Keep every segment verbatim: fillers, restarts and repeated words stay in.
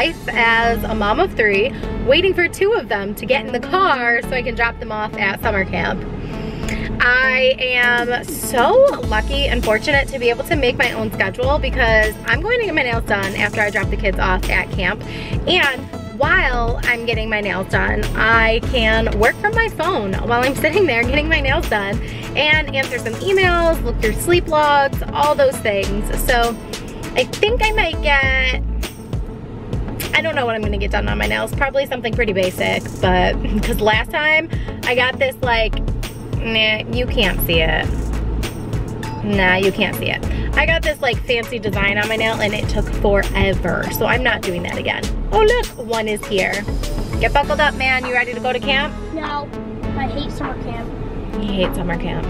life as a mom of three, waiting for two of them to get in the car so I can drop them off at summer camp. I am so lucky and fortunate to be able to make my own schedule because I'm going to get my nails done after I drop the kids off at camp. And while I'm getting my nails done, I can work from my phone while I'm sitting there getting my nails done and answer some emails, look through sleep logs, all those things. So I think I might get, I don't know what I'm gonna get done on my nails. Probably something pretty basic, but because last time I got this like, nah, you can't see it. Nah, you can't see it. I got this like fancy design on my nail and it took forever. So I'm not doing that again. Oh look, one is here. Get buckled up, man. You ready to go to camp? No, I hate summer camp. I hate summer camp.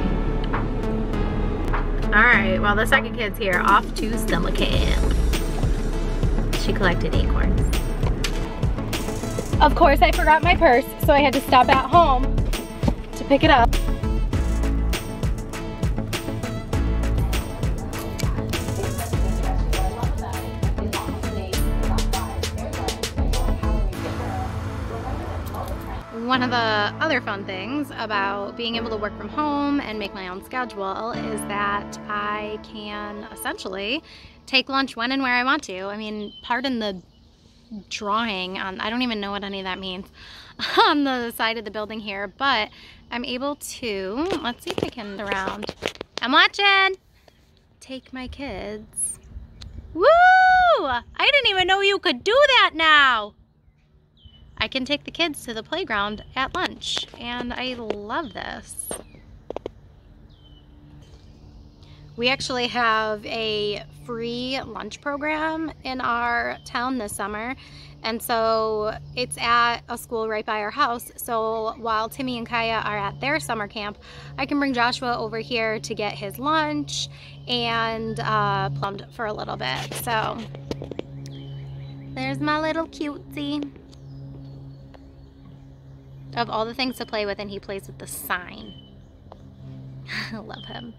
All right, well the second kid's here, off to summer camp. She collected acorns. Of course I forgot my purse, so I had to stop at home to pick it up. One of the other fun things about being able to work from home and make my own schedule is that I can essentially take lunch when and where I want to. I mean, pardon the drawing on, I don't even know what any of that means, on the side of the building here, but I'm able to, let's see if I can get around. I'm watching. Take my kids. Woo! I didn't even know you could do that now. I can take the kids to the playground at lunch, and I love this. We actually have a free lunch program in our town this summer, and so it's at a school right by our house. So while Timmy and Kaya are at their summer camp, I can bring Joshua over here to get his lunch and uh, plumbed for a little bit. So there's my little cutesy. Of all the things to play with, and he plays with the sign. I love him.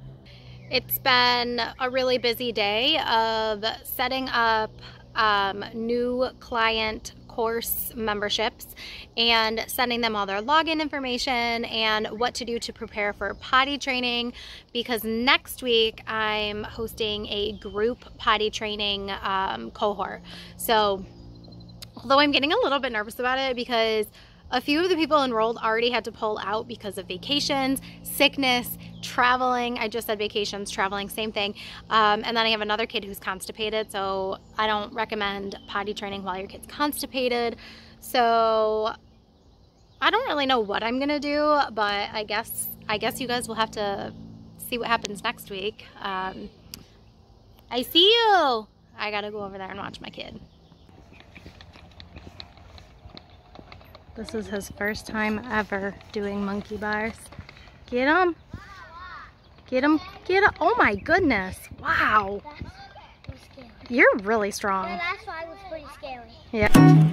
It's been a really busy day of setting up um, new client course memberships and sending them all their login information and what to do to prepare for potty training, because next week I'm hosting a group potty training um, cohort. So although I'm getting a little bit nervous about it because a few of the people enrolled already had to pull out because of vacations, sickness, traveling. I just said vacations, traveling, same thing. Um, and then I have another kid who's constipated, so I don't recommend potty training while your kid's constipated. So I don't really know what I'm gonna do, but I guess I guess you guys will have to see what happens next week. Um, I see you. I gotta go over there and watch my kid. This is his first time ever doing monkey bars. Get him. Get him. Get him. Oh my goodness. Wow. You're really strong. The last one was pretty scary. Yeah.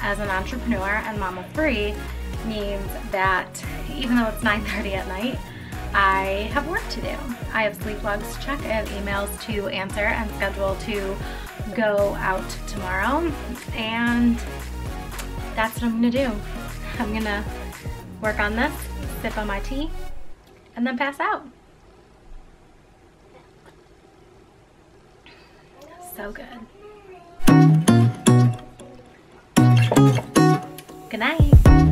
As an entrepreneur and mom of three means that even though it's nine thirty at night, I have work to do. I have sleep logs to check, I have emails to answer and schedule to go out tomorrow, and that's what I'm gonna do. I'm gonna work on this, sip on my tea, and then pass out. So good. Good night.